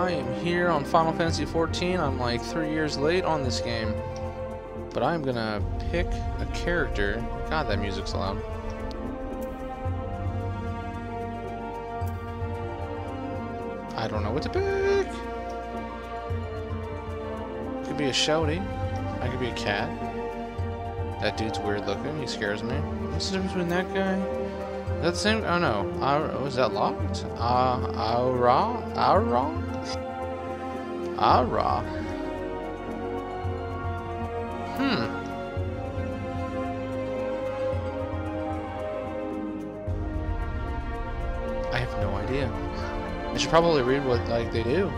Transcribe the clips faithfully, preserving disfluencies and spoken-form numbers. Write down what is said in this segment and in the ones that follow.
I am here on Final Fantasy fourteen. I'm like three years late on this game. But I'm gonna pick a character. God, that music's loud. I don't know what to pick. Could be a shouty. I could be a cat. That dude's weird looking. He scares me. What's the difference between that guy? Is that the same? Oh no. Was that locked? Ah, uh, Aura? Aura? Aura? Hmm. I have no idea. I should probably read what like they do.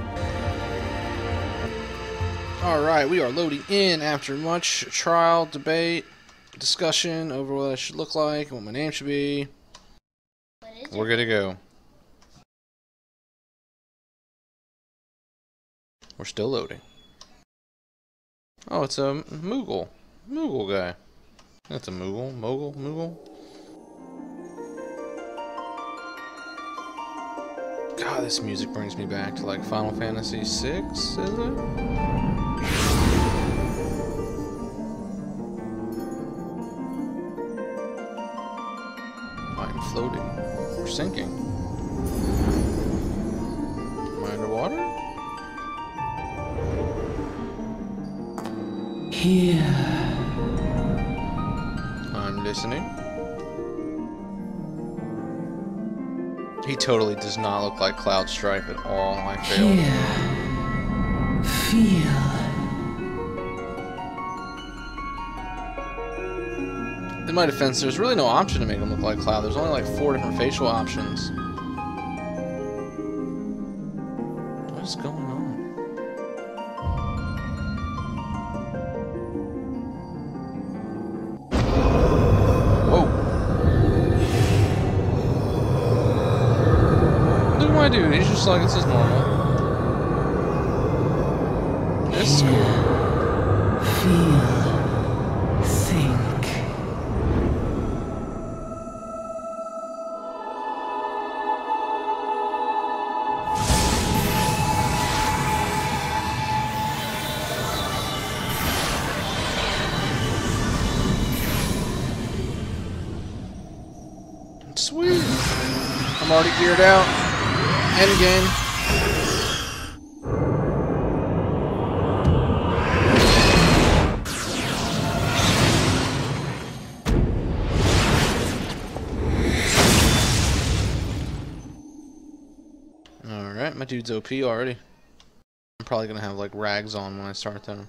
Alright, we are loading in after much trial, debate, discussion over what I should look like and what my name should be. We're good to go. We're still loading. Oh, it's a Moogle. Moogle guy. That's a Moogle. Moogle. Moogle. God, this music brings me back to like Final Fantasy six, is it? I'm floating. We're sinking. Am I underwater? Here. I'm listening. He totally does not look like Cloud Strife at all. I failed. Here. Feel. In my defense, there's really no option to make him look like Cloud. There's only like four different facial options. What is going on? Dude, he's just like, this is normal. This is cool. Feel. Think. Sweet. I'm already geared out. End game. Alright, my dude's O P already. I'm probably gonna have like rags on when I start them.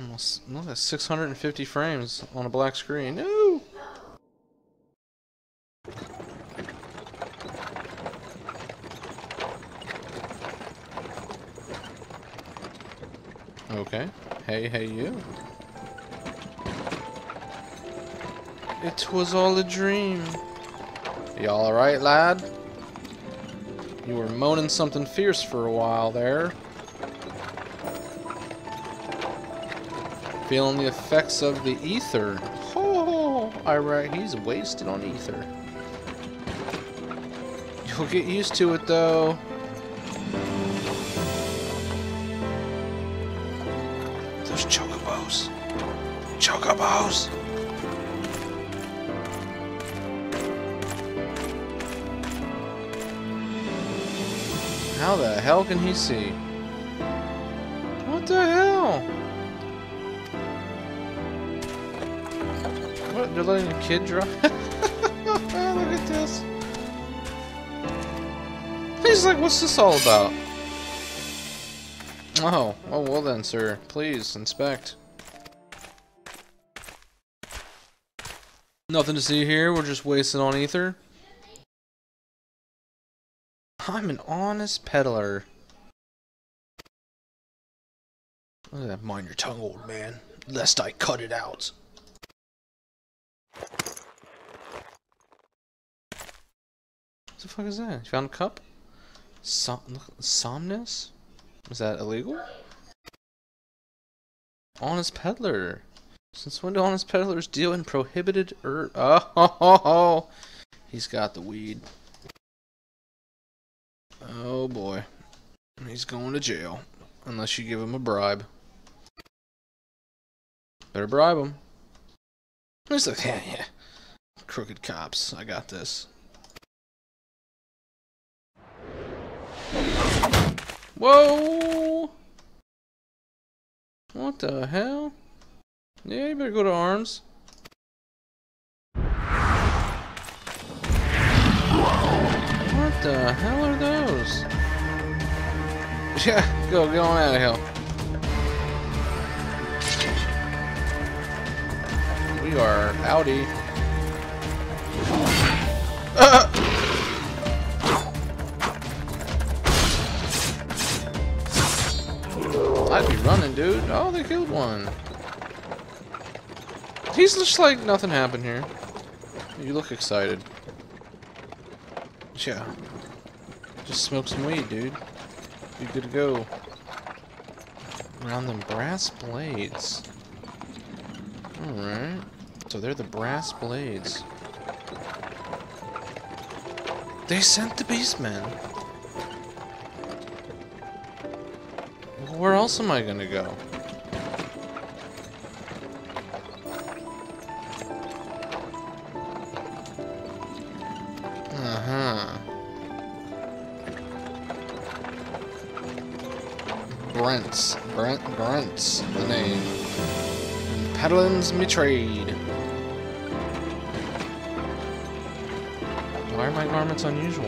Almost, look at six hundred fifty frames on a black screen. No! Okay. Hey, hey, you. It was all a dream. Y'all alright, lad? You were moaning something fierce for a while there. Feeling the effects of the ether. Oh, Iraq, he's wasted on ether. You'll get used to it, though. Those chocobos. Chocobos! How the hell can he see? What the hell? What? They're letting a kid drive? Look at this. He's like, what's this all about? Oh, oh well then, sir. Please, inspect. Nothing to see here. We're just wasting on ether. I'm an honest peddler. Look at that. Mind your tongue, old man, lest I cut it out. What the fuck is that? You found a cup? Som Somnus? Is that illegal? Honest Peddler. Since when do honest peddlers deal in prohibited er- Oh, ho, ho, ho. He's got the weed. Oh boy. He's going to jail. Unless you give him a bribe. Better bribe him. He's like, yeah, yeah. Crooked cops. I got this. Whoa! What the hell? Yeah, you better go to arms. What the hell are those? Yeah, go, get on out of here. We are outie. Uh! I'd be running, dude. Oh, they killed one. He's just like nothing happened here. You look excited. Yeah. Just smoke some weed, dude. Be good to go. Around them brass blades. Alright. So they're the brass blades. They sent the beastmen. Where else am I gonna go? Uh-huh. Brent's. Brent Brent's the name. Peddlin's me trade. Why are my garments unusual?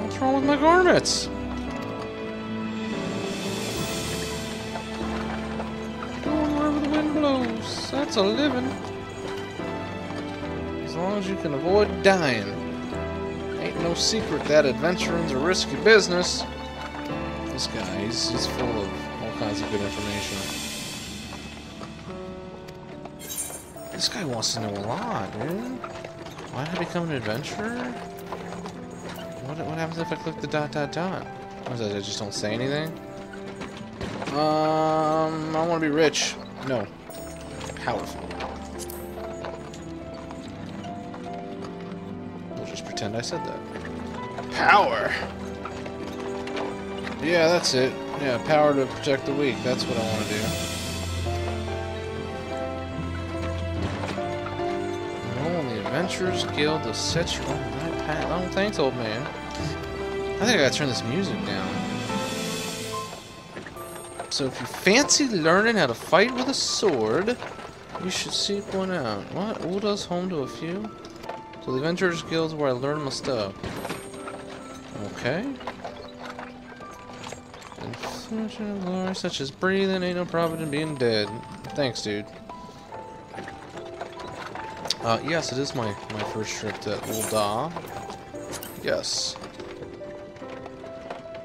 What's wrong with my garments? Going wherever the wind blows. That's a living. As long as you can avoid dying. Ain't no secret that adventuring's a risky business. This guy, he's, he's full of all kinds of good information. This guy wants to know a lot, dude. Why did I become an adventurer? What, what happens if I click the dot dot dot? What is that? I just don't say anything? Um, I want to be rich. No. Powerful. We'll just pretend I said that. Power! Yeah, that's it. Yeah, power to protect the weak. That's what I want to do. Adventurers Guild to set you on my path. Oh, thanks, old man. I think I gotta turn this music down. So if you fancy learning how to fight with a sword, you should seek one out. What? Ul'dah's home to a few? So the Adventurers Guild is where I learn my stuff. Okay. Infliction of glory such as breathing ain't no profit in being dead. Thanks, dude. Uh, yes, it is my, my first trip to Ul'dah. Yes.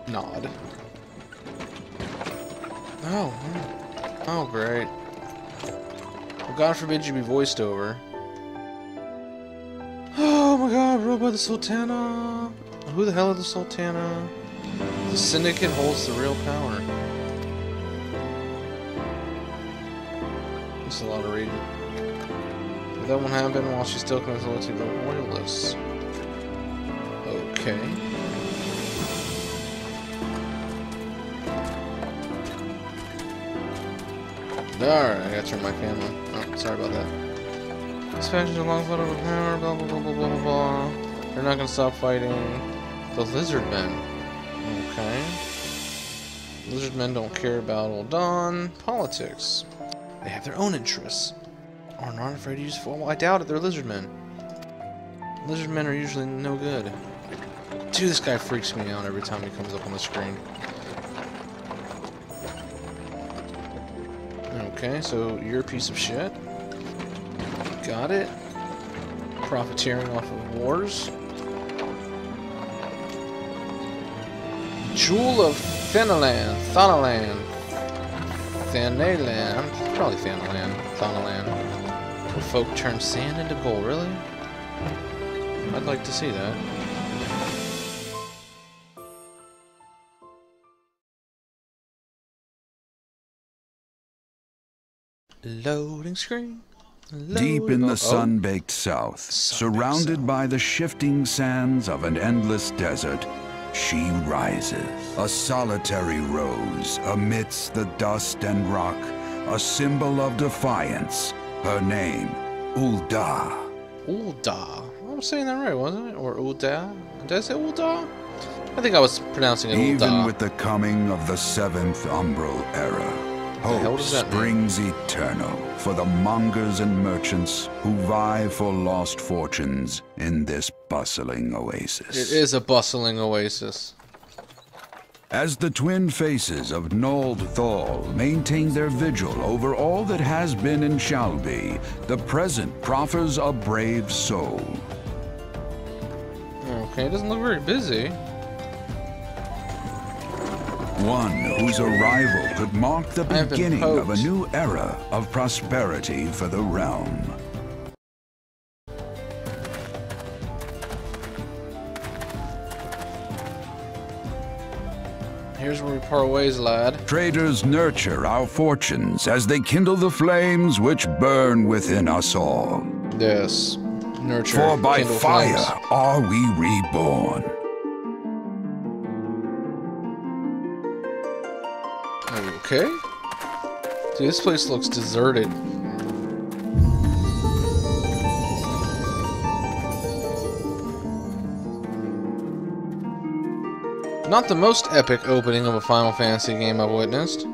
Nod. Oh. Oh, great. Well, God forbid you be voiced over. Oh my god, ruled by the Sultana. Who the hell are the Sultana? The Syndicate holds the real power. That's a lot of reading. That won't happen while she still comes to the loyalists. Okay. Alright, I gotta turn my camera on. Oh, sorry about that. This faction along with the power, blah, blah, blah, blah, blah, blah. They're not gonna stop fighting the lizard men. Okay. Lizard men don't care about Ul'dah politics. They have their own interests. Are not afraid to use force. Well, I doubt it. They're lizard men. Lizard men are usually no good. Dude, this guy freaks me out every time he comes up on the screen. Okay, so you're a piece of shit. Got it. Profiteering off of wars. Jewel of Thanalan. Thanalan. Thanalan. I'm probably Thanalan. Thanalan. Folk turn sand into gold, really? I'd like to see that. Loading screen. Deep in the sun-baked south, surrounded by the shifting sands of an endless desert, she rises. A solitary rose amidst the dust and rock, a symbol of defiance. Her name, Ul'dah. Ul'dah. I was saying that right, wasn't it? Or Ul'dah? Did I say Ul'dah? I think I was pronouncing it Ul'dah. Even with the coming of the seventh Umbral Era, hope springs eternal for the mongers and merchants who vie for lost fortunes in this bustling oasis. It is a bustling oasis. As the twin faces of Nald'thal maintain their vigil over all that has been and shall be, the present proffers a brave soul. Okay, it doesn't look very busy. One whose arrival could mark the beginning of a new era of prosperity for the realm. Here's where we part ways, lad. Traders nurture our fortunes as they kindle the flames which burn within us all. Yes, nurture. For by fire are we reborn. Okay. Dude, this place looks deserted. Not the most epic opening of a Final Fantasy game I've witnessed.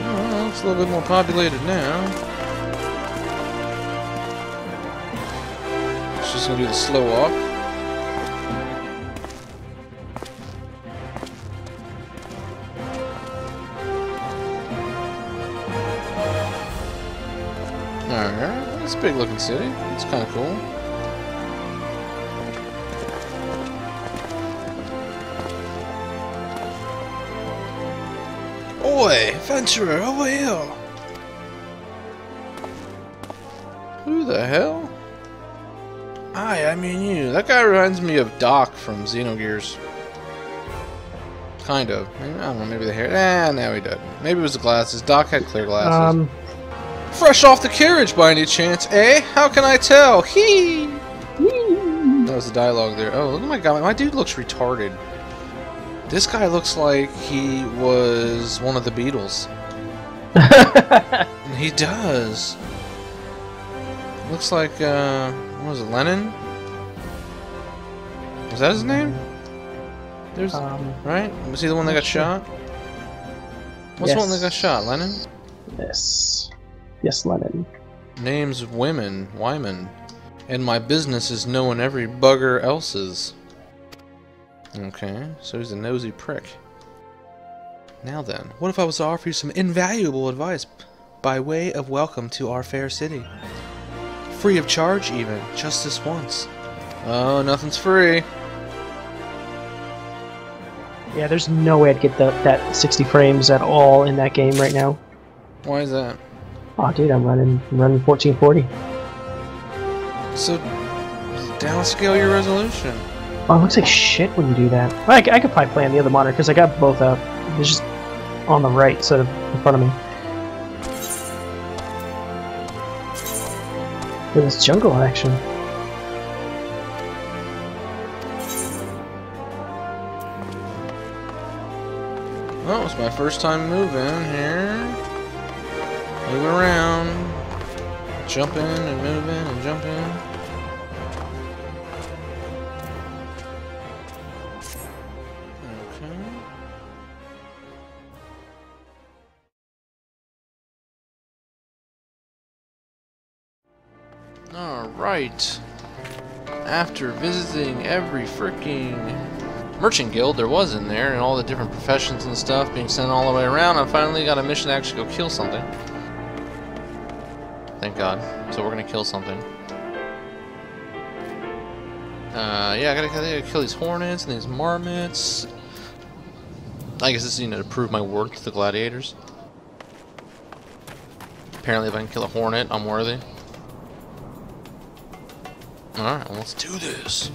Well, it's a little bit more populated now. Just gonna do the slow walk. Alright, it's a big looking city. It's kinda cool. Oi, adventurer, over here! Who the hell? Hi, I mean you. That guy reminds me of Doc from Xenogears. Kind of. Maybe, I don't know, maybe the hair. Ah, now he did. Maybe it was the glasses. Doc had clear glasses. Um. Fresh off the carriage by any chance, eh? How can I tell? Hee! That was the dialogue there. Oh, look at my guy. My dude looks retarded. This guy looks like he was one of the Beatles. He does. Looks like, uh... what was it, Lennon? Was that his name? There's, um, right? Was he the one that got shot? What's yes. the one that got shot, Lennon? Yes. Yes, Lennon. Name's women, Wyman. And my business is knowing every bugger else's. Okay, so he's a nosy prick. Now then, what if I was to offer you some invaluable advice by way of welcome to our fair city? Free of charge even, just this once. Oh, nothing's free. Yeah, there's no way I'd get the, that sixty frames at all in that game right now. Why is that? Oh, dude, I'm running I'm running fourteen forty. So, downscale your resolution. Oh, it looks like shit when you do that. I, I could probably play on the other monitor, because I got both up. It's just on the right, sort of, in front of me. Look at this jungle action. Well, that was my first time moving here. Move around. Jump in and move in and jump in. Okay. Alright, after visiting every freaking merchant guild there was in there and all the different professions and stuff being sent all the way around, I finally got a mission to actually go kill something. Thank God. So we're gonna kill something. Uh, yeah, I gotta, I gotta kill these hornets and these marmots. I guess this is, you know, to prove my worth to the gladiators. Apparently if I can kill a hornet, I'm worthy. Alright, well, let's do this.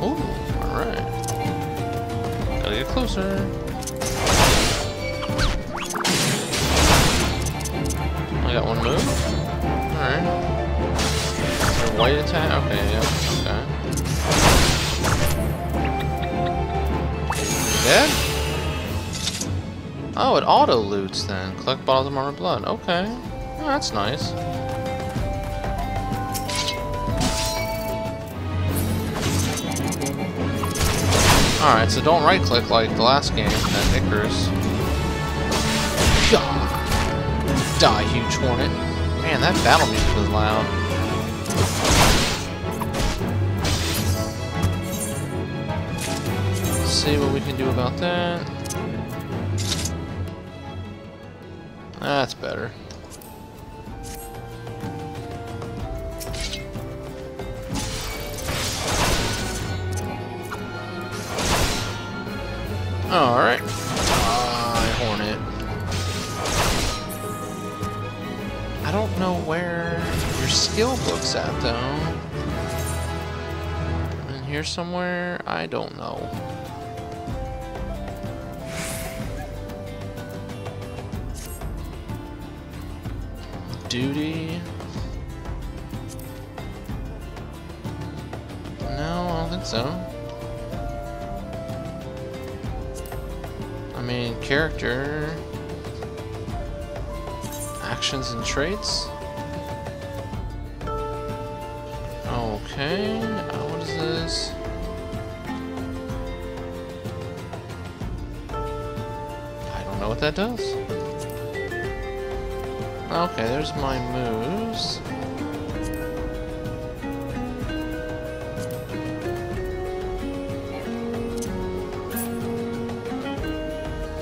Oh, alright. Gotta get closer. I got one move. Alright. White attack? Okay, yeah. Okay. Dead? Oh, it auto loots then. Collect bottles of marble blood. Okay. Oh, that's nice. Alright, so don't right click like the last game, that Icarus. God. Die, huge hornet. Man, that battle music was loud. Let's see what we can do about that. That's better. Alright. Ah, Hornet. I don't know where your skill book's at, though. In here somewhere? I don't know. Duty. No, I don't think so. I mean, character, actions and traits. Okay, uh, what is this? I don't know what that does. Okay, there's my moves.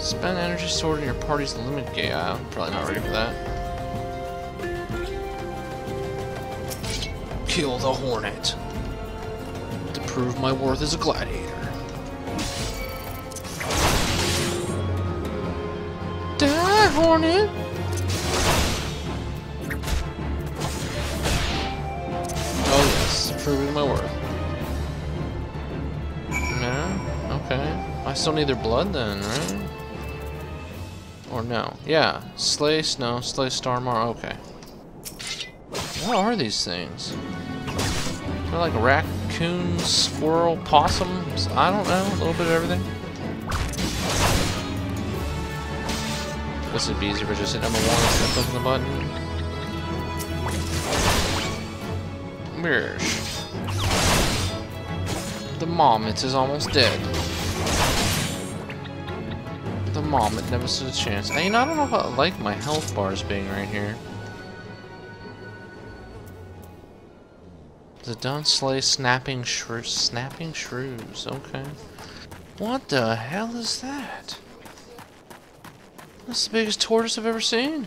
Spend energy sword in your party's limit gate. Yeah, I'm probably not ready for that. Kill the hornet. To prove my worth as a gladiator. Die, hornet! Proving my worth. No? Okay. I still need their blood then, right? Or no? Yeah. Slay Snow, Slay Starmar. Okay. What are these things? They're like raccoon, squirrel, possums. I don't know. A little bit of everything. This would be easier if I just hit number one and click the button. Mirrors. The Marmot is almost dead. The Marmot never stood a chance. I mean, I don't know if I like my health bars being right here. The Don Slay snapping shrew, snapping shrews. Okay. What the hell is that? That's the biggest tortoise I've ever seen.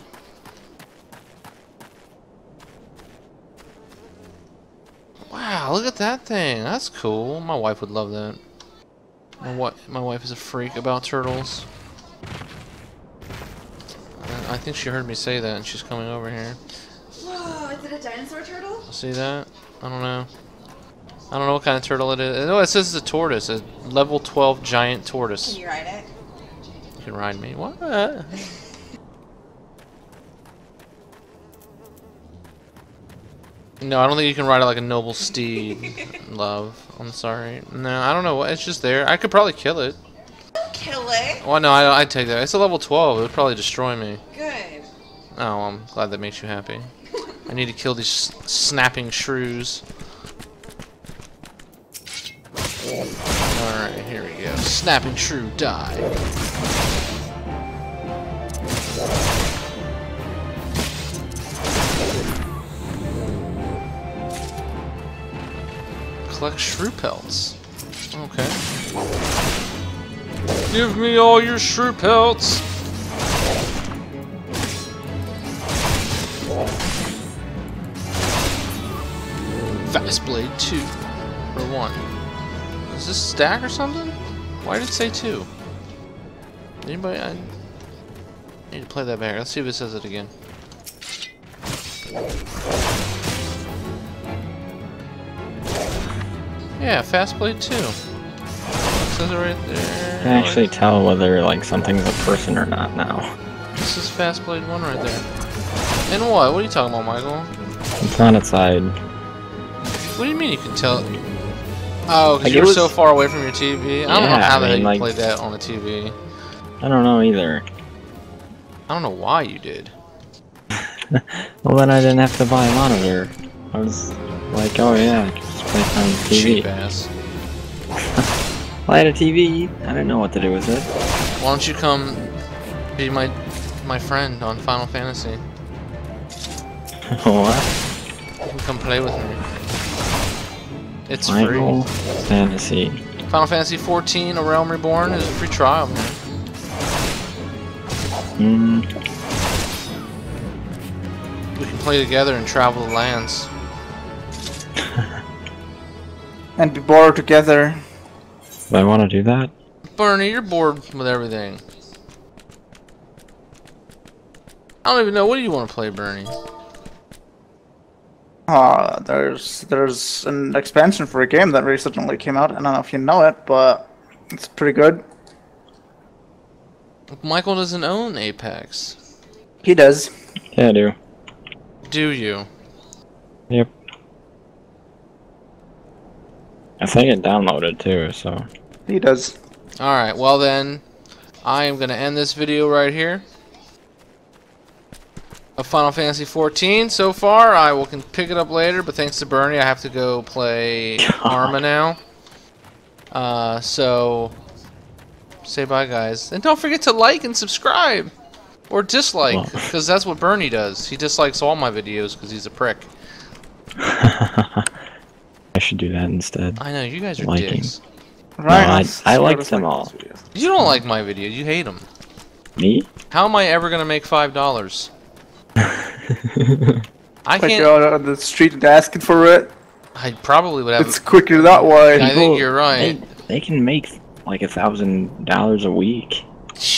Wow, look at that thing. That's cool. My wife would love that. My, wi my wife is a freak about turtles. And I think she heard me say that and she's coming over here. Whoa, is it a dinosaur turtle? See that? I don't know. I don't know what kind of turtle it is. No, it says it's a tortoise. A level twelve giant tortoise. Can you ride it? You can ride me. What? No, I don't think you can ride it like a noble steed, love. I'm sorry. No, I don't know. It's just there. I could probably kill it. Don't kill it. Well, no, I, I take that. It's a level twelve. It would probably destroy me. Good. Oh, I'm glad that makes you happy. I need to kill these snapping shrews. Alright, here we go. Snapping shrew, die. Collect shrew pelts. Okay. Give me all your shrew pelts! Fast Blade two. Or one. Is this stack or something? Why did it say two? Anybody? I need to play that back. Let's see if it says it again. Yeah, fast blade two. It says it right there. I can actually tell whether like something's a person or not now. This is fast blade one right there. And what? What are you talking about, Michael? It's on its side. What do you mean you can tell? Oh, because like you were was... so far away from your T V. Yeah, I don't know how the I mean, heck you like... played that on the T V. I don't know either. I don't know why you did. Well, then I didn't have to buy a monitor. I was like, oh yeah, I can just play it on the T V. Cheap ass. Well, I had a T V. I didn't know what to do with it. Why don't you come be my my friend on Final Fantasy? What? You can come play with me. It's Final free. Fantasy. Final Fantasy fourteen, A Realm Reborn is a free trial, man. Mm. We can play together and travel the lands. And be bored together. Do I want to do that? Bernie, you're bored with everything. I don't even know. What do you want to play, Bernie? Uh, there's there's an expansion for a game that recently came out. I don't know if you know it, but it's pretty good. Michael doesn't own Apex. He does. Yeah, I do. Do you? Yep. I think it downloaded too, so. He does. Alright, well then, I am going to end this video right here. Of Final Fantasy fourteen so far. I will can pick it up later, but thanks to Bernie, I have to go play Arma now. Uh, so, say bye guys. And don't forget to like and subscribe. Or dislike, because that's what Bernie does. He dislikes all my videos because he's a prick. I should do that instead. I know, you guys are liking. Dicks. Right. No, I, I like them all. You don't like my video, you hate them. Me? How am I ever going to make five dollars? I can't go out on the street and asking for it. I probably would have. It's quicker that way. I think you're right. They, they can make like a thousand dollars a week.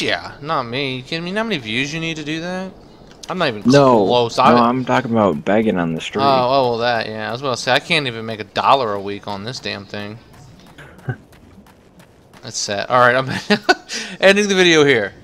Yeah, not me. You kidding me? How many views you need to do that? I'm not even no, close. I no, I'm talking about begging on the street. Oh, oh, well, that, yeah. I was about to say, I can't even make a dollar a week on this damn thing. That's sad. Alright, I'm ending the video here.